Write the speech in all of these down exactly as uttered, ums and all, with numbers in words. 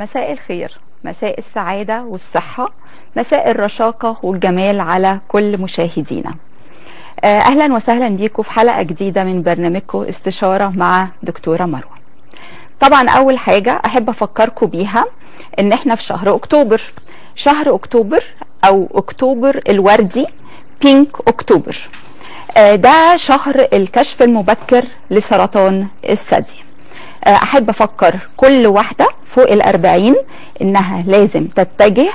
مساء الخير، مساء السعادة والصحة، مساء الرشاقة والجمال على كل مشاهدينا. أهلا وسهلا بيكم في حلقة جديدة من برنامجكم استشارة مع دكتورة مروة. طبعا أول حاجة أحب أفكركم بيها إن إحنا في شهر أكتوبر، شهر أكتوبر أو أكتوبر الوردي، بينك أكتوبر، ده شهر الكشف المبكر لسرطان الثدي. أحب أفكر كل واحدة فوق الأربعين إنها لازم تتجه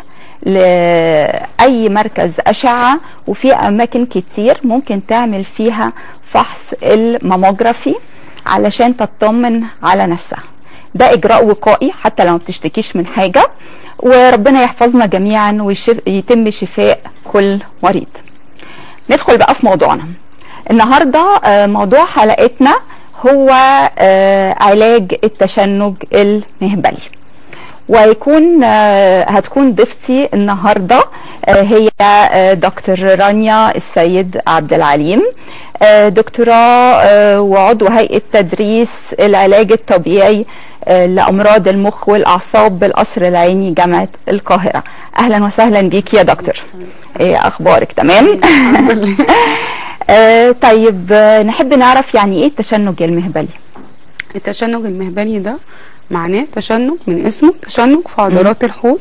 لأي مركز أشعة، وفي أماكن كتير ممكن تعمل فيها فحص الماموجرافي علشان تطمن على نفسها. ده إجراء وقائي حتى لو ما بتشتكيش من حاجة، وربنا يحفظنا جميعا ويتم شفاء كل مريض. ندخل بقى في موضوعنا النهاردة. موضوع حلقتنا هو علاج التشنج المهبلي، ويكون هتكون ضيفتي النهارده هي دكتور رانيا السيد عبد العليم، دكتوراه وعضو هيئه تدريس العلاج الطبيعي لامراض المخ والاعصاب بالقصر العيني جامعه القاهره. اهلا وسهلا بيكي يا دكتور، ايه اخبارك؟ تمام. طيب، نحب نعرف يعني ايه التشنج المهبلي؟ التشنج المهبلي ده معناه تشنج من اسمه، تشنج في عضلات الحوض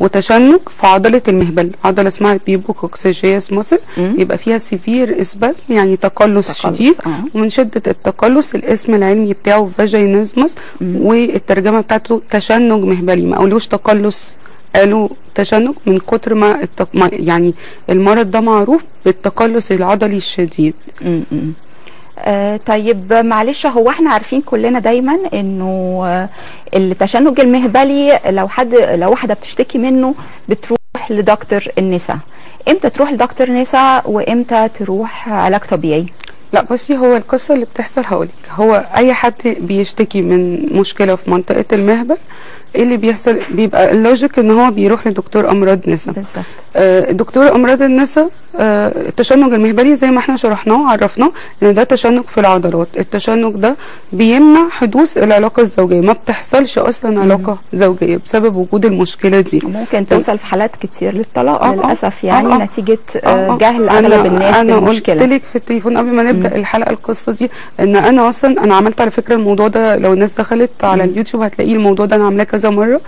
وتشنج في عضله المهبل، عضله اسمها البيبوكوكسيجياس موسل، يبقى فيها سيفير اسباسم يعني تقلص شديد. آه. ومن شده التقلص الاسم العلمي بتاعه فاجينيزمس، والترجمه بتاعته تشنج مهبلي، ما قالوش تقلص، قالوا تشنج من كتر ما التق... يعني المرض ده معروف بالتقلص العضلي الشديد. م -م. آه طيب، معلش، هو احنا عارفين كلنا دايما انه آه التشنج المهبلي لو حد لو واحده بتشتكي منه بتروح لدكتور النساء. امتى تروح لدكتور نساء وامتى تروح علاج طبيعي؟ لا بصي، هو القصه اللي بتحصل هقولك، هو اي حد بيشتكي من مشكله في منطقه المهبل اللي بيحصل بيبقى اللوجيك ان هو بيروح لدكتور امراض نسا. بالظبط. آه دكتور امراض النسا، آه التشنج المهبلي زي ما احنا شرحناه وعرفناه ان ده تشنج في العضلات. التشنج ده بيمنع حدوث العلاقه الزوجيه، ما بتحصلش اصلا علاقه مم. زوجيه بسبب وجود المشكله دي. ممكن توصل في حالات كتير للطلاق آه للاسف، يعني آه نتيجه آه جهل اغلب الناس أنا بالمشكله. انا قلت لك في التليفون قبل ما نبدا مم. الحلقه القصه دي ان انا اصلا انا عملت على فكره الموضوع ده، لو الناس دخلت مم. على اليوتيوب هتلاقيه الموضوع ده انا عاملاه مره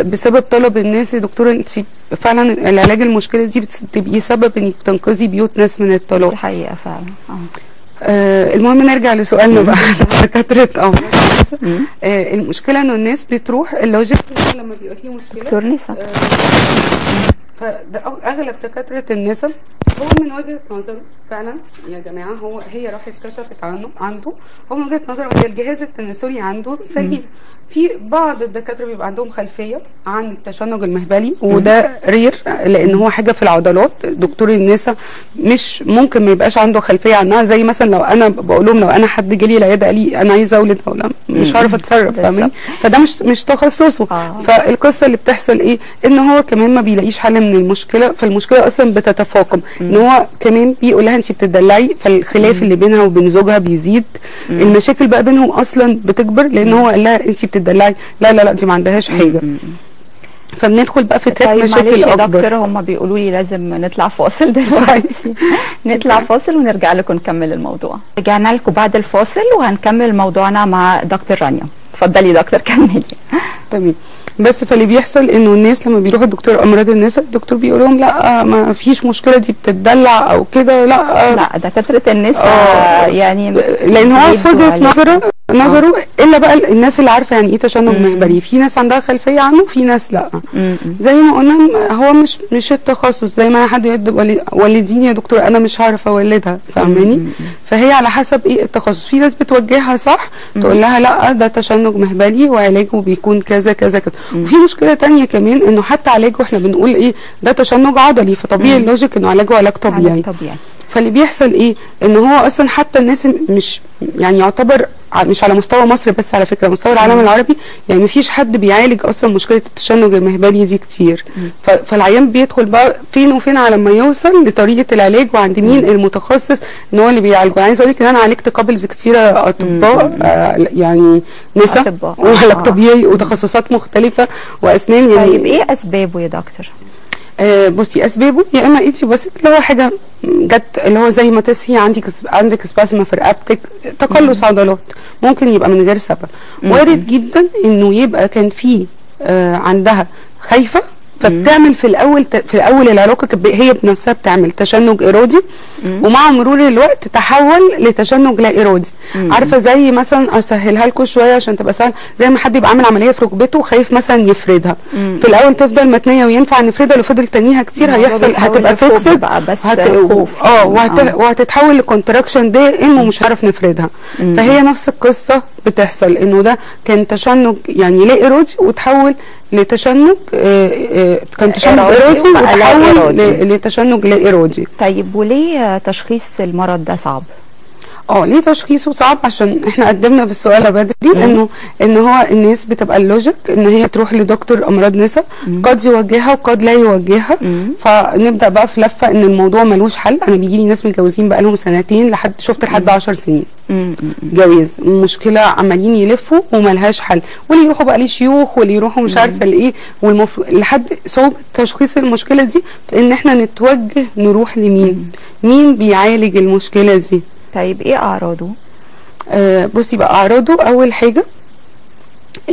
بسبب طلب الناس. يا دكتوره انت فعلا العلاج المشكله دي بتبقي سبب انك تنقذي بيوت ناس من الطلاق. دي حقيقه فعلا. اه آه المهم نرجع لسؤالنا بقى على كثره امراض النساء. آه المشكله انه الناس بتروح اللوجيك لما بيبقى فيه مشكله دكتور نساء، آه فده اغلب دكاتره النساء هو من وجهه نظره فعلا يا جماعه، هو هي راحت كشفت عنه عنده، هو من وجهه نظره ان الجهاز التناسلي عنده سليم. في بعض الدكاتره بيبقى عندهم خلفيه عن التشنج المهبلي، وده رير لان هو حاجه في العضلات. دكتور النساء مش ممكن ما يبقاش عنده خلفيه عنها، زي مثلا لو انا بقول لهم لو انا حد جه لي العياده قال لي انا عايزه اولد ولا مش هعرف اتصرف، فاهماني؟ فده مش مش تخصصه. آه. فالقصه اللي بتحصل ايه؟ ان هو كمان ما بيلاقيش حل من المشكله، فالمشكله اصلا بتتفاقم، ان هو كمان بيقول لها انت بتدلعي، فالخلاف اللي بينها وبين زوجها بيزيد، مم. المشاكل بقى بينهم اصلا بتكبر لان مم. هو قال لها انت بتدلعي، لا لا لا دي ما عندهاش حاجه. مم. فبندخل بقى في تراك مشاكل اكبر. دكتور هم بيقولوا لي لازم نطلع فاصل دلوقتي. نطلع فاصل ونرجع لكم نكمل الموضوع. رجعنا لكم بعد الفاصل وهنكمل موضوعنا مع دكتور رانيا. اتفضلي يا دكتور كملي. تمام. بس فاللي بيحصل انه الناس لما بيروحوا الدكتور امراض النساء الدكتور بيقول لهم لا ما فيش مشكله، دي بتتدلع او كده، لا لا دكاتره النساء آه يعني لان هو فضلت نظره نظره آه. الا بقى الناس اللي عارفه يعني ايه تشنج مهبلي، في ناس عندها خلفيه عنه، في ناس لا. مم. زي ما قلنا هو مش مش التخصص، زي ما حد يقول والديني يا دكتور انا مش هعرف اولدها، فاهماني؟ فهي على حسب ايه التخصص. في ناس بتوجهها صح، تقول لها لا ده تشنج مهبلي وعلاجه بيكون كذا كذا كذا. وفي مشكله تانية كمان انه حتى علاجه احنا بنقول ايه ده تشنج عضلي، فطبيعي اللوجيك انه علاجه علاج طبيعي. علاج طبيعي. فاللي بيحصل ايه؟ ان هو اصلا حتى الناس مش يعني يعتبر مش على مستوى مصر بس، على فكره مستوى العالم العربي يعني مفيش حد بيعالج اصلا مشكله التشنج المهبلي دي كتير. فالعيان بيدخل بقى فين وفين على ما يوصل لطريقه العلاج وعند مين المتخصص ان هو اللي بيعالجه. عايزه اقول لك ان انا عالجت كابلز كتيره اطباء آه يعني نساء وعلاج طبيعي وتخصصات مختلفه واسنان. يعني طيب ايه اسبابه يا دكتور؟ آه بصي اسبابه يا اما انت بس اللي هو حاجه جت اللي هو زي ما تسهي عندك عندك سباسما في رقبتك، تقلص عضلات، ممكن يبقى من غير سبب. وارد جدا انه يبقى كان في آه عندها خايفه فبتعمل في الاول في الاول العلاقه هي بنفسها بتعمل تشنج ارادي ومع مرور الوقت تحول لتشنج لا ارادي. عارفه زي مثلا اسهلها لكم شويه عشان تبقى سهل، زي ما حد يبقى عامل عمليه في ركبته وخايف مثلا يفردها، في الاول تفضل متنيه وينفع نفردها، لو فضل تنيها كتير هيحصل هتبقى فيكسد اه وهت... وهتتحول لكونتراكشن دائم ومش عارف نفردها. فهي نفس القصه بتحصل انه ده كان تشنج يعني لا ارادي وتحول لتشنج آه آه كان تشنج ارادي وتحول لتشنج لا ارادي. طيب وليه تشخيص المرض ده صعب؟ اه ليه تشخيصه صعب؟ عشان احنا قدمنا في السؤال بدري انه ان هو الناس بتبقى اللوجيك ان هي تروح لدكتور امراض نساء، قد يوجهها وقد لا يوجهها، فنبدا بقى في لفه ان الموضوع ملوش حل. انا بيجي لي ناس متجوزين بقى لهم سنتين لحد شفت لحد عشر سنين جواز، مشكله عمالين يلفوا وملهاش حل، واللي يروحوا بقى لشيوخ واللي يروحوا مش عارفه لايه، والمفروض لحد صعوبه تشخيص المشكله دي ان احنا نتوجه نروح لمين؟ مين بيعالج المشكله دي؟ طيب ايه اعراضه؟ آه بصي بقى اعراضه اول حاجه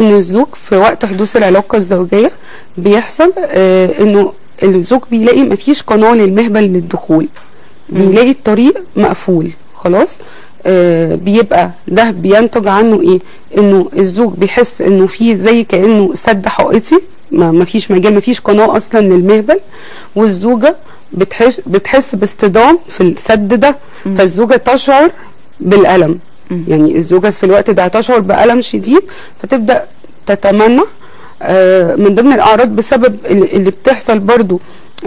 ان الزوج في وقت حدوث العلاقه الزوجيه بيحصل آه انه الزوج بيلاقي مفيش قناه للمهبل للدخول، بيلاقي الطريق مقفول خلاص. آه بيبقى ده بينتج عنه ايه؟ انه الزوج بيحس انه في زي كانه سد حائطي، ما فيش مجال، ما فيش قناه اصلا للمهبل، والزوجه بتحس بتحس باصطدام في السد ده، فالزوجه تشعر بالالم. مم. يعني الزوجه في الوقت ده هتشعر بالم شديد، فتبدا تتمنع. آه من ضمن الاعراض بسبب اللي بتحصل برضو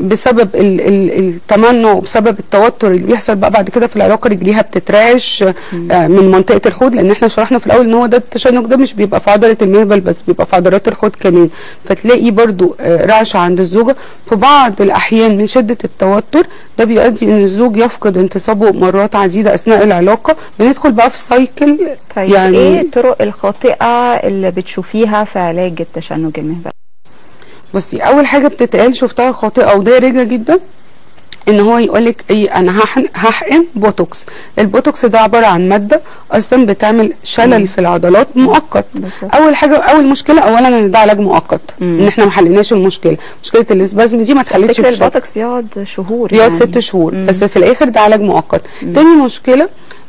بسبب التمنع وبسبب التوتر اللي بيحصل بقى بعد كده في العلاقه، رجليها بتترعش من منطقه الحوض، لان احنا شرحنا في الاول ان هو ده التشنج ده مش بيبقى في عضله المهبل بس، بيبقى في عضلات الحوض كمان، فتلاقي برضو رعشه عند الزوجه. في بعض الاحيان من شده التوتر ده بيؤدي ان الزوج يفقد انتصابه مرات عديده اثناء العلاقه، بندخل بقى في سايكل. طيب يعني ايه الطرق الخاطئه اللي بتشوفيها في علاج التشنج المهبلي؟ بصي اول حاجه بتتقال شفتها خاطئه ودارجه جدا ان هو يقولك ايه، انا هحقن بوتوكس. البوتوكس ده عباره عن ماده اصلا بتعمل شلل مم. في العضلات مؤقت. بالزبط. اول حاجه اول مشكله اولا ان ده علاج مؤقت، مم. ان احنا ما حليناش المشكله، مشكله الاسبازم دي ما اتحلتش بشكل. البوتوكس بيقعد شهور، بيقعد يعني ست شهور مم. بس في الاخر ده علاج مؤقت. مم. تاني مشكله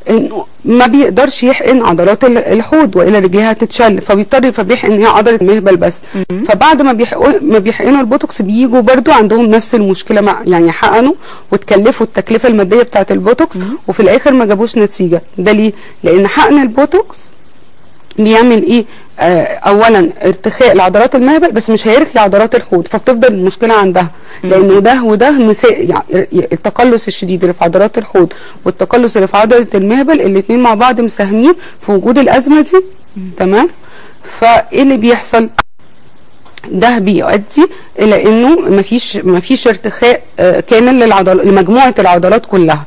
انه ما بيقدرش يحقن عضلات الحوض والا رجليها هتتشل، فبيضطر فبيحقن هي عضله المهبل بس. مم. فبعد ما بيحقنوا ما بيحقنوا البوتوكس بييجوا برضو عندهم نفس المشكله، مع يعني حقنوا وتكلفوا التكلفه الماديه بتاعه البوتوكس مم. وفي الاخر ما جابوش نتيجه. ده ليه؟ لان حقن البوتوكس بيعمل ايه؟ آه اولا ارتخاء لعضلات المهبل بس مش هيرخي عضلات الحوض، فبتفضل المشكله عندها، لانه ده وده مساء يعني التقلص الشديد اللي في عضلات الحوض والتقلص اللي في عضله المهبل الاثنين مع بعض مساهمين في وجود الازمه دي. تمام؟ فايه اللي بيحصل؟ ده بيؤدي الى انه مفيش مفيش ارتخاء آه كامل للعضل لمجموعه العضلات كلها،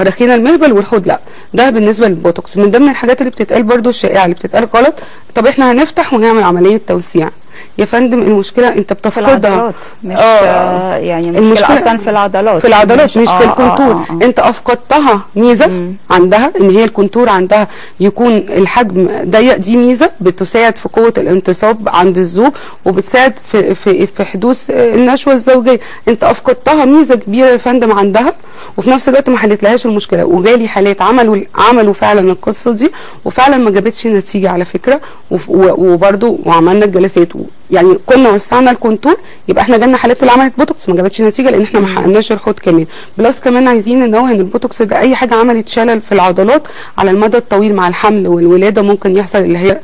رخينا المهبل والحوض لا. ده بالنسبه للبوتوكس. من ضمن الحاجات اللي بتتقال برضو الشائعه اللي بتتقال غلط، طب احنا هنفتح ونعمل عمليه توسيع. يا فندم المشكله انت بتفقدها مش آه يعني المشكله اصلا في العضلات، في العضلات مش, مش آه في الكونتور. آه آه. انت افقدتها ميزه مم. عندها ان هي الكونتور عندها يكون الحجم ضيق، دي ميزه بتساعد في قوه الانتصاب عند الزوج وبتساعد في في, في حدوث النشوه الزوجيه. انت افقدتها ميزه كبيره يا فندم عندها، وفي نفس الوقت ما حلتلهاش المشكله. وجالي حالات عملوا عملوا فعلا القصه دي وفعلا ما جابتش نتيجه على فكره، وبرده وعملنا الجلسات يعني كنا وسعنا الكونتور، يبقى احنا جالنا حالات اللي عملت بوتوكس ما جابتش نتيجه لان احنا ما حققناش الحوض كمان. بلس كمان عايزين ننوه ان البوتوكس ده اي حاجه عملت شلل في العضلات على المدى الطويل مع الحمل والولاده ممكن يحصل اللي هي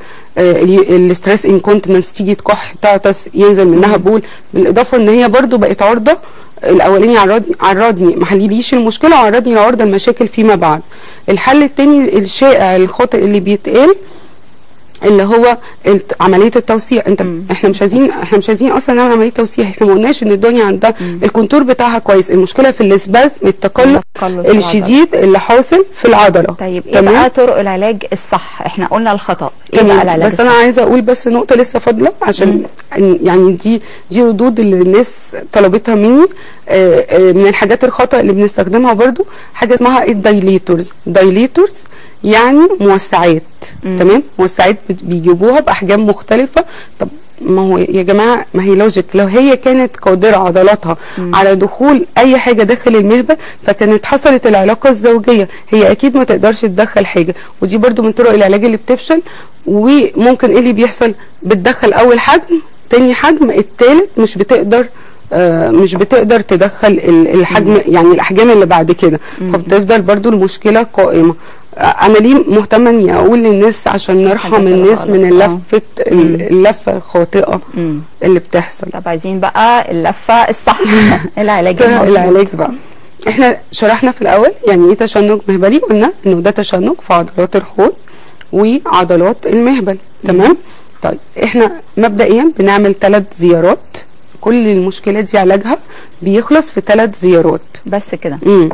الاستريس انكونتيننس، تيجي تكح تعطس ينزل منها بول، بالاضافه ان هي برده بقت عرضه الاولاني عرضني ما حلليش المشكله وعرضني لعرض المشاكل فيما بعد. الحل الثاني الشائع الخاطئ اللي بيتقال اللي هو عمليه التوسيع. انت مم. احنا مش عايزين احنا مش عايزين اصلا نعمل عمليه توسيع، احنا ما قلناش ان الدنيا عندها الكونتور بتاعها كويس، المشكله في الاسبازم التقلص الشديد اللي حاصل في العضله. طيب ايه بقى طرق العلاج الصح؟ احنا قلنا الخطا، ايه بقى العلاج بس الصح؟ انا عايزه اقول بس نقطه لسه فاضله عشان مم. يعني دي دي ردود اللي الناس طلبتها مني. آآ آآ من الحاجات الخطا اللي بنستخدمها برضو حاجه اسمها الدايليتورز. دايليتورز يعني موسعات، تمام؟ موسعات بيجيبوها باحجام مختلفه. طب ما هو يا جماعه ما هي لوجيك، لو هي كانت قادره عضلاتها مم. على دخول اي حاجه داخل المهبل فكانت حصلت العلاقه الزوجيه، هي اكيد ما تقدرش تدخل حاجه. ودي برضو من طرق العلاج اللي بتفشل. وممكن ايه اللي بيحصل؟ بتدخل اول حجم، تاني حجم، التالت مش بتقدر آه مش بتقدر تدخل الحجم مم. يعني الاحجام اللي بعد كده، فبتفضل برضو المشكله قائمه. انا ليه مهتمه اني اقول للناس؟ عشان نرحم الناس من اللفه اللفه الخاطئه اللي بتحصل. طب عايزين بقى اللفه الصح العلاج المظبوط. العلاج بقى احنا شرحنا في الاول يعني ايه تشنج مهبلي، قلنا انه ده تشنج في عضلات الحوض وعضلات المهبل، تمام؟ طيب احنا مبدئيا بنعمل ثلاث زيارات، كل المشكله دي علاجها بيخلص في ثلاث زيارات بس كده. امم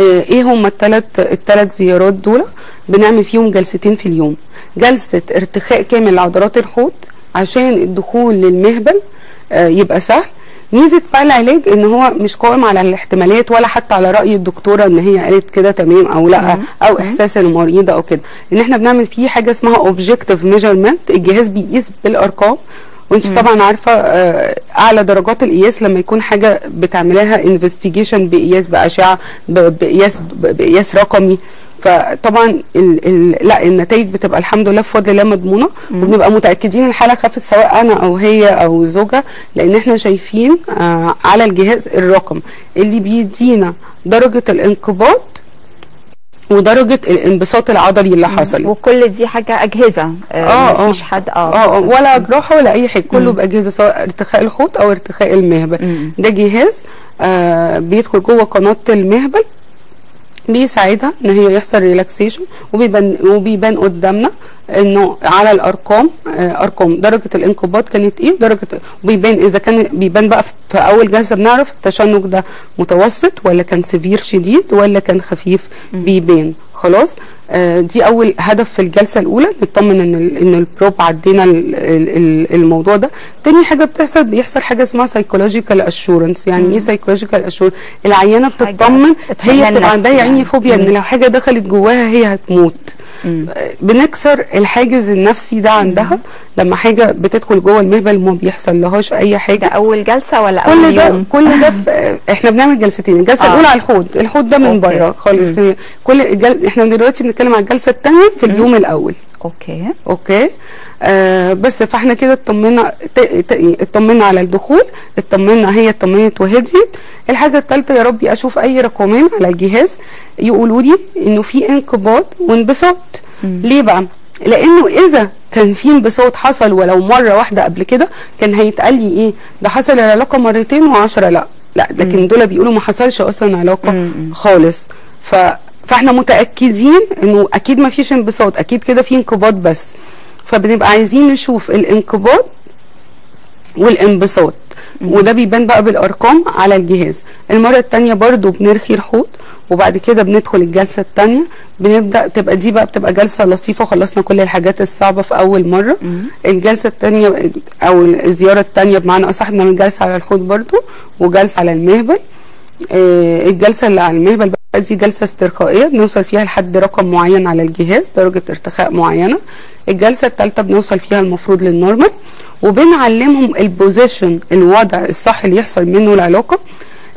ايه هما الثلاث الثلاث زيارات دول؟ بنعمل فيهم جلستين في اليوم، جلسه ارتخاء كامل لعضلات الحوض عشان الدخول للمهبل يبقى سهل. ميزه بقى العلاج ان هو مش قائم على الاحتمالات ولا حتى على راي الدكتوره ان هي قالت كده تمام او لا، او احساس المريضه او كده، ان احنا بنعمل فيه حاجه اسمها اوبجيكتيف ميجرمنت. الجهاز بيقيس بالارقام، وانت طبعا عارفه اعلى درجات القياس لما يكون حاجه بتعملها انفستيجيشن بقياس باشعه بقياس بقياس رقمي، فطبعا ال ال لا النتائج بتبقى الحمد لله بفضل الله مضمونه، وبنبقى متاكدين الحاله خفت سواء انا او هي او زوجها، لان احنا شايفين آه على الجهاز الرقم اللي بيدينا درجه الانقباض ودرجه الانبساط العضلي اللي حصلت. وكل دي حاجه اجهزه، آه مفيش حد اه, آه ولا جراحه ولا اي حاجه، كله باجهزه سواء ارتخاء الحوض او ارتخاء المهبل. مم. ده جهاز آه بيدخل جوه قناه المهبل بيساعدها ان هي يحصل ريلاكسيشن، وبيبان وبيبان قدامنا انه على الارقام آه ارقام درجه الانقباض كانت ايه درجه، وبيبان اذا كان بيبان بقى في اول جلسه بنعرف التشنج ده متوسط ولا كان سيفير شديد ولا كان خفيف. مم. بيبان خلاص. آه دي اول هدف في الجلسه الاولى، نطمن ان ال ان البروب عدينا ال ال الموضوع ده. تاني حاجه بتحصل بيحصل حاجه اسمها سايكولوجيكال اشورنس. يعني ايه سايكولوجيكال اشورنس؟ العيانه بتطمن، هي بتبقى عندها يا عيني فوبيا ان لو حاجه دخلت جواها هي هتموت. مم. بنكسر الحاجز النفسي ده عندها. مم. لما حاجه بتدخل جوه المهبل ما بيحصل لهاش اي حاجه. ده اول جلسه ولا اول كل يوم؟ كل ده كل ده في احنا بنعمل جلستين. الجلسه آه. الاولى على الحوض، الحوض ده من بره خالص. كل الجل... احنا دلوقتي بنتكلم على الجلسه الثانيه في اليوم الاول. اوكي اوكي آه بس فاحنا كده اطمنا ت... ت... اطمنا على الدخول، اطمنا هي اطمنت وهديت. الحاجه الثالثه يا ربي اشوف اي رقمين على الجهاز يقولوا لي انه في انقباض وانبساط. مم. ليه بقى؟ لانه اذا كان في انبساط حصل ولو مره واحده قبل كده كان هيتقال لي ايه؟ ده حصل العلاقه مرتين وعشرة لا لا، لكن دول بيقولوا ما حصلش اصلا علاقه مم. خالص. ف فاحنا متاكدين انه اكيد ما فيش انبساط، اكيد كده في انقباض بس، فبنبقى عايزين نشوف الانقباض والانبساط، وده بيبان بقى بالارقام على الجهاز. المره الثانيه برضو بنرخي الحوض، وبعد كده بندخل الجلسه الثانيه، بنبدا تبقى دي بقى بتبقى جلسه لطيفه، خلصنا كل الحاجات الصعبه في اول مره. الجلسه الثانيه او الزياره الثانيه بمعنى اصح بنعمل جلسه على الحوض برضو وجلسه على المهبل. آه الجلسه اللي على المهبل بقى دي جلسه استرخائيه بنوصل فيها لحد رقم معين على الجهاز، درجه ارتخاء معينه. الجلسه الثالثه بنوصل فيها المفروض للنورمال، وبنعلمهم البوزيشن الوضع الصح اللي يحصل منه العلاقه،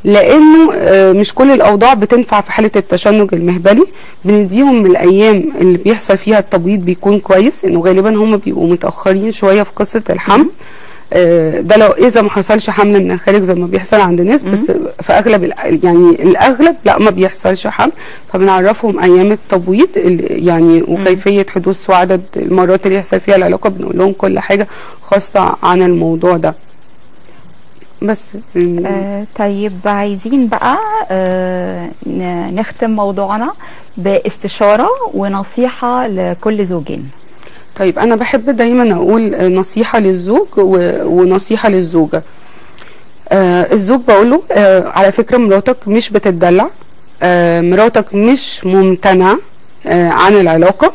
لانه آه مش كل الاوضاع بتنفع في حاله التشنج المهبلي. بنديهم الايام اللي بيحصل فيها التبويض بيكون كويس، انه غالبا هم بيبقوا متاخرين شويه في قصه الحمل. ده لو اذا ما حصلش حمل من الخارج زي ما بيحصل عند ناس، بس في اغلب يعني الاغلب لا ما بيحصلش حمل، فبنعرفهم ايام التبويض يعني وكيفيه حدوث وعدد المرات اللي يحصل فيها العلاقه، بنقول لهم كل حاجه خاصه عن الموضوع ده. بس آه طيب عايزين بقى آه نختم موضوعنا باستشارة ونصيحة لكل زوجين. طيب أنا بحب دايما أقول نصيحة للزوج ونصيحة للزوجة. آه الزوج بقوله آه على فكرة مراتك مش بتتدلع، آه مراتك مش ممتنعة آه عن العلاقة،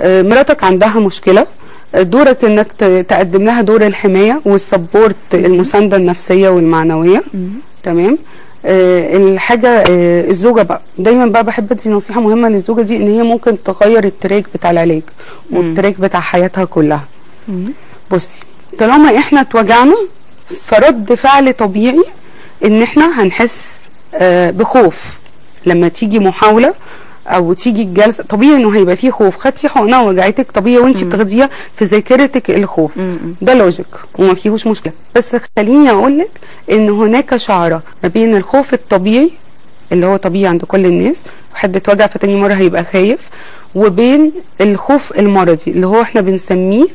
آه مراتك عندها مشكلة، دورك انك تقدم لها دور الحمايه والسبورت، المسانده النفسيه والمعنويه. تمام. آه الحاجه آه الزوجه بقى دايما بقى بحب ادي نصيحه مهمه للزوجه دي، ان هي ممكن تغير التراك بتاع العلاج والتراك بتاع حياتها كلها. مم. بصي، طالما احنا اتوجعنا فرد فعل طبيعي ان احنا هنحس آه بخوف لما تيجي محاوله او تيجي الجلسه، طبيعي انه هيبقى فيه خوف. خدتي حقنه وجعتك طبيعي وانت بتاخديها في ذاكرتك الخوف، مم. ده لوجيك وما فيهوش مشكله، بس خليني اقول لك ان هناك شعره ما بين الخوف الطبيعي اللي هو طبيعي عند كل الناس، حد اتوجع فتاني مره هيبقى خايف، وبين الخوف المرضي اللي هو احنا بنسميه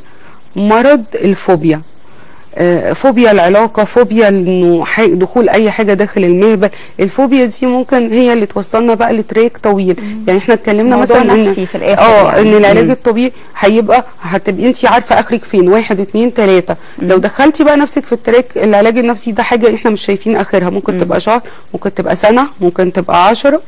مرض الفوبيا. فوبيا العلاقه، فوبيا انه دخول اي حاجه داخل المهبل، الفوبيا دي ممكن هي اللي توصلنا بقى لتراك طويل. مم. يعني احنا اتكلمنا مثلا نفسي إن في الاخر اه يعني. ان العلاج مم. الطبيعي هيبقى هتبقي انت عارفه اخرك فين، واحد اتنين تلاته. مم. لو دخلتي بقى نفسك في التراك العلاج النفسي ده حاجه احنا مش شايفين اخرها، ممكن مم. تبقى شهر، ممكن تبقى سنه، ممكن تبقى عشرة،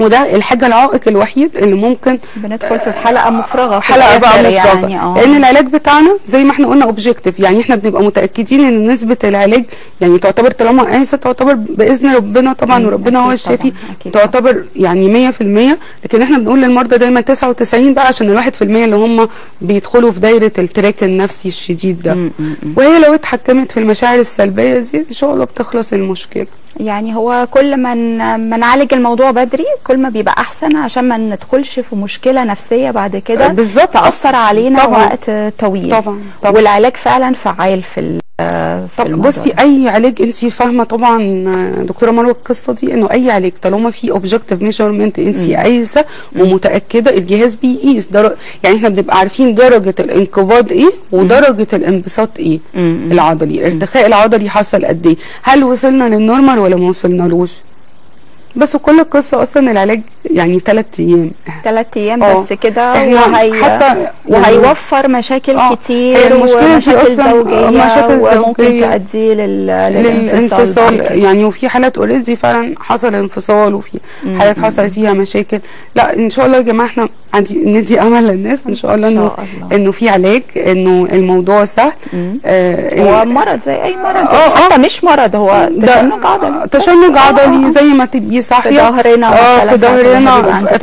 وده الحاجه العائق الوحيد اللي ممكن بندخل في حلقه مفرغه في حلقه بقى مفرغه يعني. لان العلاج بتاعنا زي ما احنا قلنا اوبجيكتيف، يعني احنا بنبقى متاكدين ان نسبه العلاج يعني تعتبر، طالما قاسه تعتبر باذن ربنا طبعا، وربنا هو الشافي، تعتبر يعني مية في المية. لكن احنا بنقول للمرضى دايما تسعة وتسعين بقى عشان الواحد في المية اللي هم بيدخلوا في دايره التراك النفسي الشديد ده. مم. وهي لو اتحكمت في المشاعر السلبيه دي ان شاء الله بتخلص المشكله. يعني هو كل ما ما نعالج الموضوع بدري كل ما بيبقى احسن، عشان ما ندخلش في مشكله نفسيه بعد كده بالظبط تاثر علينا طبعًا. وقت طويل طبعًا. طبعًا. والعلاج فعلا فعال في طب بصي ده. اي علاج انت فاهمه طبعا دكتوره مروه القصه دي، انه اي علاج طالما في اوبجكتيف ميجرمنت انت قايسه ومتاكده، الجهاز بيقيس درجه، يعني احنا بنبقى عارفين درجه الانقباض ايه ودرجه الانبساط ايه مم. العضلي، الارتخاء العضلي حصل قد ايه، هل وصلنا للنورمال ولا ما وصلنالوش. بس كل القصه اصلا العلاج يعني ثلاث ايام ثلاث ايام بس كده، وهي حتى وهيوفر مشاكل أوه. كتير، ومشاكل زوجيه مشاكل زوجيه ممكن تؤدي لل... للانفصال يعني. وفي حالات اوريدي فعلا حصل انفصال، وفي حالات حصل فيها مشاكل. لا ان شاء الله يا جماعه احنا ندي امل للناس ان شاء الله انه انه في علاج، انه الموضوع سهل. آه هو مرض زي اي مرض، آه حتى آه مش مرض، هو تشنج عضلي، تشنج عضلي زي ما تبقي صاحيه في ظهرنا اه في ظهرنا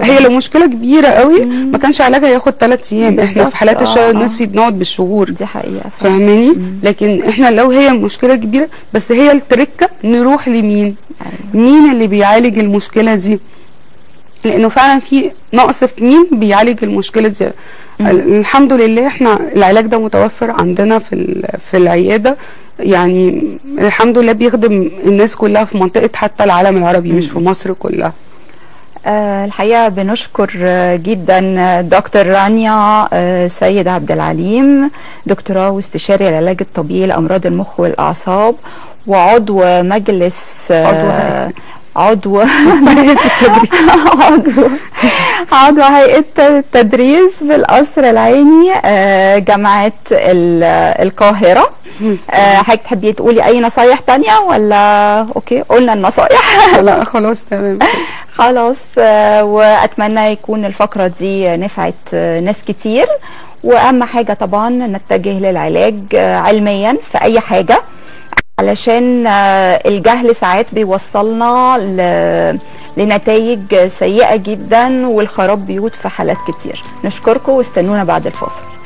هي لو مشكله كبيره قوي ما كانش علاجها ياخد ثلاث ايام. احنا في حالات الشلل الناس فيه بنقعد بالشهور، دي حقيقه فاهماني. لكن احنا لو هي مشكله كبيره، بس هي التركه نروح لمين، مين اللي بيعالج المشكله دي، لانه فعلا في نقص في مين بيعالج المشكله دي. مم. الحمد لله احنا العلاج ده متوفر عندنا في في العياده، يعني الحمد لله بيخدم الناس كلها في منطقه حتى العالم العربي، مم. مش في مصر كلها. أه الحقيقه بنشكر جدا دكتور رانيا السيد عبد العليم، دكتوره واستشاري العلاج الطبيعي لامراض المخ والاعصاب، وعضو مجلس عضو هيئة. عضو عضو عضو هيئة التدريس في القصر العيني جامعة القاهرة. حضرتك تحبي تقولي أي نصايح تانية ولا أوكي قلنا النصايح؟ لا خلاص تمام خلاص. وأتمنى يكون الفقرة دي نفعت ناس كتير، وأهم حاجة طبعا نتجه للعلاج علميا في أي حاجة، علشان الجهل ساعات بيوصلنا ل... لنتائج سيئة جدا والخراب بيوت في حالات كتير. نشكركم واستنونا بعد الفاصل.